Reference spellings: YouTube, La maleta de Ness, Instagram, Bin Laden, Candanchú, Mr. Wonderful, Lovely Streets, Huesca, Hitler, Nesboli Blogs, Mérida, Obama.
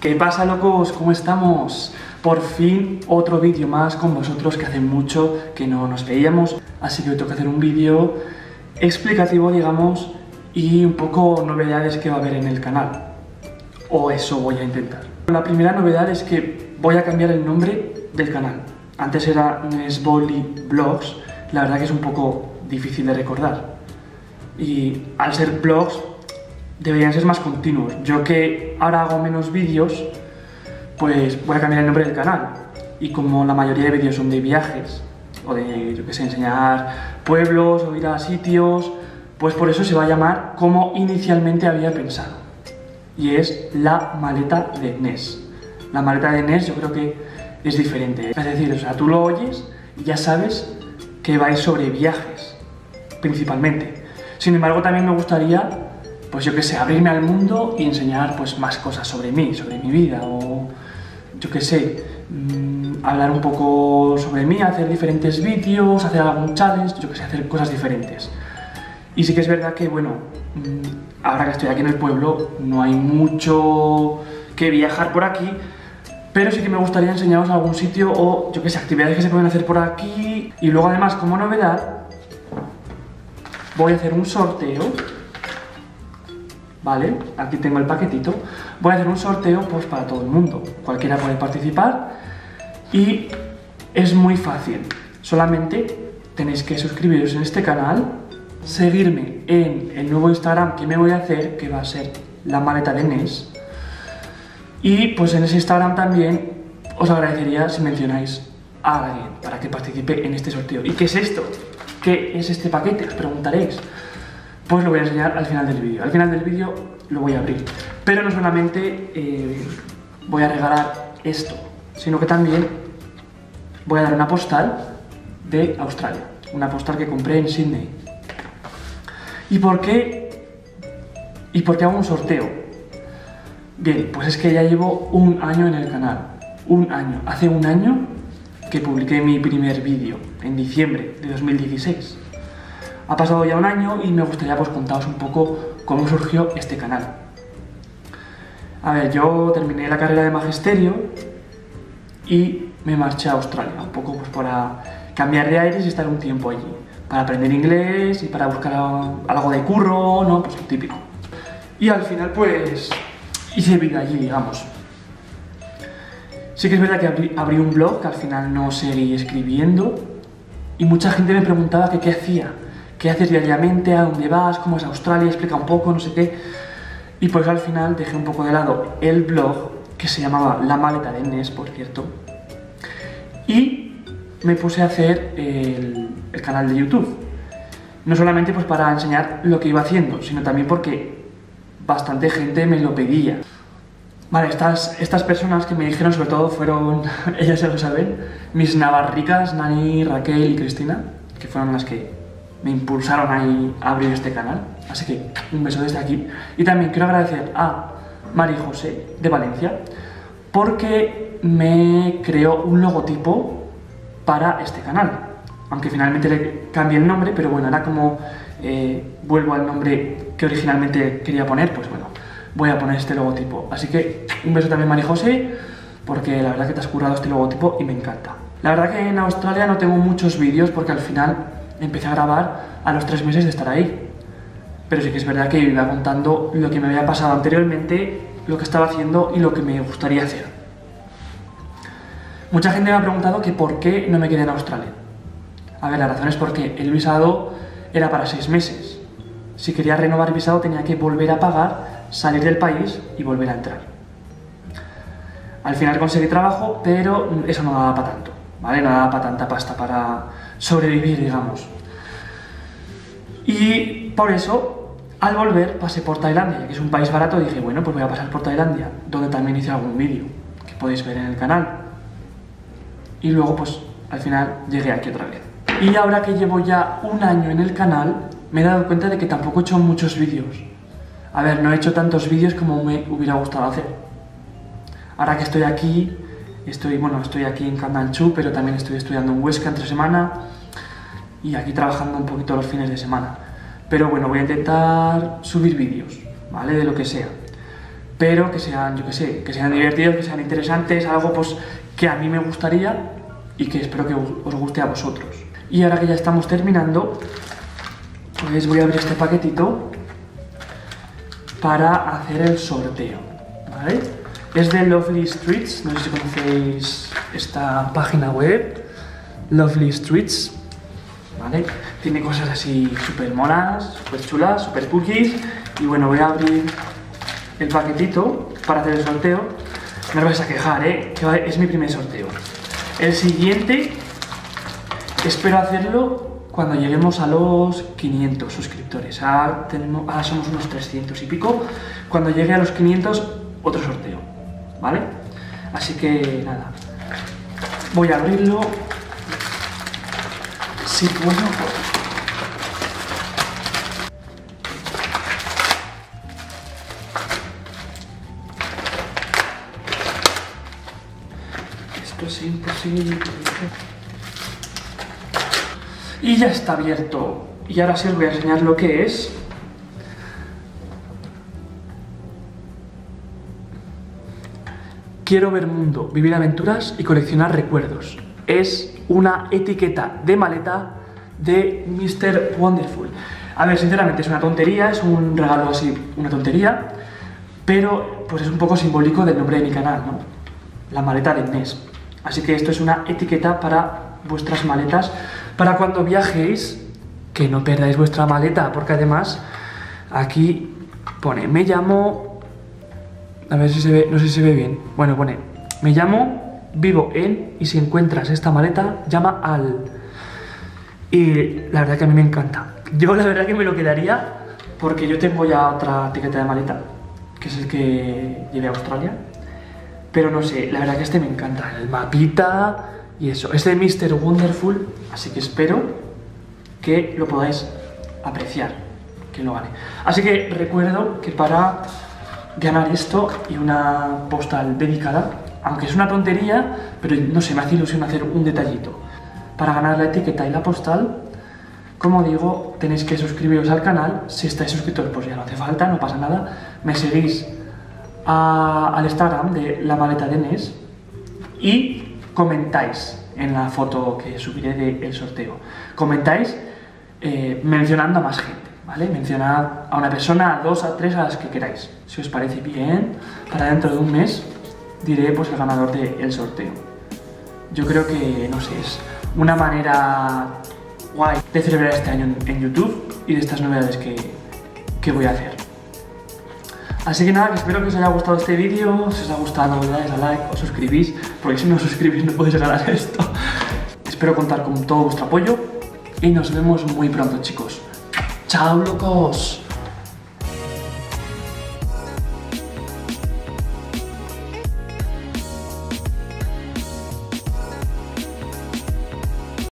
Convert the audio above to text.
¿Qué pasa, locos? ¿Cómo estamos? Por fin otro vídeo más con vosotros, que hace mucho que no nos veíamos. Así que hoy tengo que hacer un vídeo explicativo, digamos, y un poco novedades que va a haber en el canal. O eso voy a intentar. La primera novedad es que voy a cambiar el nombre del canal. Antes era Nesboli Blogs, la verdad que es un poco difícil de recordar. Y al ser blogs, deberían ser más continuos. Yo que ahora hago menos vídeos, pues voy a cambiar el nombre del canal. Y como la mayoría de vídeos son de viajes, o de, yo que sé, enseñar pueblos, o ir a sitios, pues por eso se va a llamar como inicialmente había pensado. Y es La Maleta de Ness. La Maleta de Ness yo creo que es diferente. Es decir, o sea, tú lo oyes y ya sabes que vais sobre viajes, principalmente. Sin embargo, también me gustaría, pues yo qué sé, abrirme al mundo y enseñar pues más cosas sobre mí, sobre mi vida, o yo qué sé, hablar un poco sobre mí, hacer diferentes vídeos, hacer algún challenge, yo qué sé, hacer cosas diferentes. Y sí que es verdad que, bueno, ahora que estoy aquí en el pueblo no hay mucho que viajar por aquí, pero sí que me gustaría enseñaros algún sitio o, yo qué sé, actividades que se pueden hacer por aquí. Y luego además, como novedad, voy a hacer un sorteo. Vale, aquí tengo el paquetito. Voy a hacer un sorteo pues para todo el mundo. Cualquiera puede participar y es muy fácil. Solamente tenéis que suscribiros en este canal, seguirme en el nuevo Instagram que me voy a hacer, que va a ser La Maleta de Ness. Y pues en ese Instagram también os agradecería si mencionáis a alguien para que participe en este sorteo. ¿Y qué es esto? ¿Qué es este paquete? Os preguntaréis. Pues lo voy a enseñar al final del vídeo. Al final del vídeo lo voy a abrir. Pero no solamente voy a regalar esto, sino que también voy a dar una postal de Australia. Una postal que compré en Sydney. ¿Y por qué hago un sorteo? Bien, pues es que ya llevo un año en el canal. Un año. Hace un año que publiqué mi primer vídeo, en diciembre de 2016. Ha pasado ya un año y me gustaría pues contaros un poco cómo surgió este canal. A ver, yo terminé la carrera de magisterio y me marché a Australia, un poco pues para cambiar de aires y estar un tiempo allí, para aprender inglés y para buscar algo de curro, ¿no? Pues lo típico. Y al final pues hice vida allí, digamos. Sí que es verdad que abrí un blog que al final no seguí escribiendo y mucha gente me preguntaba que qué hacía. ¿Qué haces diariamente? ¿A dónde vas? ¿Cómo es Australia? Explica un poco, no sé qué. Y pues al final dejé un poco de lado el blog, que se llamaba La Maleta de Ness, por cierto. Y me puse a hacer el canal de YouTube. No solamente pues para enseñar lo que iba haciendo, sino también porque bastante gente me lo pedía. Vale, estas personas que me dijeron sobre todo fueron, ellas ya lo saben, mis navarricas, Nani, Raquel y Cristina, que fueron las que me impulsaron ahí a abrir este canal, así que un beso desde aquí. Y también quiero agradecer a María José de Valencia, porque me creó un logotipo para este canal, aunque finalmente le cambié el nombre, pero bueno, ahora como vuelvo al nombre que originalmente quería poner, pues bueno, voy a poner este logotipo. Así que un beso también, María José, porque la verdad que te has currado este logotipo y me encanta. La verdad que en Australia no tengo muchos vídeos porque al final empecé a grabar a los 3 meses de estar ahí. Pero sí que es verdad que iba contando lo que me había pasado anteriormente, lo que estaba haciendo y lo que me gustaría hacer. Mucha gente me ha preguntado que por qué no me quedé en Australia. A ver, la razón es porque el visado era para 6 meses. Si quería renovar el visado tenía que volver a pagar, salir del país y volver a entrar. Al final conseguí trabajo, pero eso no daba para tanto, ¿vale? No daba para tanta pasta para sobrevivir, digamos. Y por eso, al volver, pasé por Tailandia, que es un país barato, y dije, bueno, pues voy a pasar por Tailandia, donde también hice algún vídeo, que podéis ver en el canal. Y luego, pues, al final, llegué aquí otra vez. Y ahora que llevo ya un año en el canal, me he dado cuenta de que tampoco he hecho muchos vídeos. A ver, no he hecho tantos vídeos como me hubiera gustado hacer. Ahora que estoy aquí, estoy aquí en Candanchú, pero también estoy estudiando en Huesca entre semana y aquí trabajando un poquito los fines de semana. Pero bueno, voy a intentar subir vídeos, ¿vale? De lo que sea. pero que sean, yo que sé, que sean divertidos, que sean interesantes, algo pues que a mí me gustaría y que espero que os guste a vosotros. Y ahora que ya estamos terminando, pues voy a abrir este paquetito para hacer el sorteo, ¿vale? Es de Lovely Streets, no sé si conocéis esta página web, Lovely Streets, ¿vale? Tiene cosas así súper monas, súper chulas, súper cookies. Y bueno, voy a abrir el paquetito para hacer el sorteo. No os vais a quejar, ¿eh? Que es mi primer sorteo. El siguiente espero hacerlo cuando lleguemos a los 500 suscriptores. Ahora somos unos 300 y pico. Cuando llegue a los 500, otro sorteo, ¿vale? Así que nada, voy a abrirlo. Si puedo. Esto es imposible. Y ya está abierto. Y ahora sí os voy a enseñar lo que es. Quiero ver mundo, vivir aventuras y coleccionar recuerdos. Es una etiqueta de maleta de Mr. Wonderful. A ver, sinceramente es una tontería, es un regalo así, una tontería, pero pues es un poco simbólico del nombre de mi canal, ¿no? La maleta de Ness. Así que esto es una etiqueta para vuestras maletas, para cuando viajéis, que no perdáis vuestra maleta, porque además aquí pone, me llamo... A ver si se ve, no sé si se ve bien. Bueno, pone, me llamo... Vivo en, y si encuentras esta maleta, llama al. Y la verdad que a mí me encanta. Yo la verdad que me lo quedaría porque yo tengo ya otra etiqueta de maleta, que es el que llevé a Australia. Pero no sé, la verdad que este me encanta, el mapita y eso. Es de Mr. Wonderful, así que espero que lo podáis apreciar, que lo gane. Así que recuerdo que para ganar esto y una postal dedicada, aunque es una tontería, pero no sé, me hace ilusión hacer un detallito. Para ganar la etiqueta y la postal, como digo, tenéis que suscribiros al canal. Si estáis suscritos, pues ya no hace falta, no pasa nada. Me seguís al Instagram de La Maleta de Ness y comentáis en la foto que subiré del sorteo. Comentáis mencionando a más gente, ¿vale? Mencionad a una persona, a dos, a tres, a las que queráis. Si os parece bien, para dentro de un mes diré pues el ganador del sorteo. Yo creo que, no sé, es una manera guay de celebrar este año en YouTube y de estas novedades que voy a hacer. Así que nada, que espero que os haya gustado este vídeo. Si os ha gustado, le dais a like, os suscribís, porque si no os suscribís no podéis ganar esto. Espero contar con todo vuestro apoyo y nos vemos muy pronto, chicos. ¡Chao, locos!